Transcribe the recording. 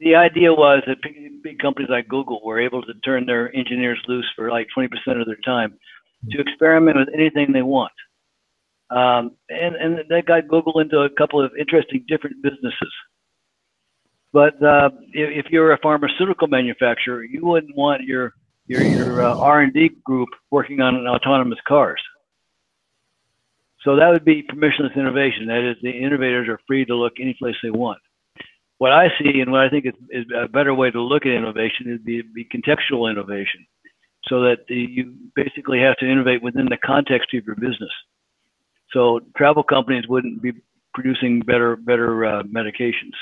The idea was that big companies like Google were able to turn their engineers loose for like 20% of their time to experiment with anything they want. And that got Google into a couple of interesting different businesses. But if you're a pharmaceutical manufacturer, you wouldn't want your R&D group working on autonomous cars. So that would be permissionless innovation. That is, the innovators are free to look any place they want. What I see and what I think is a better way to look at innovation is be contextual innovation, so that you basically have to innovate within the context of your business. So travel companies wouldn't be producing better medications.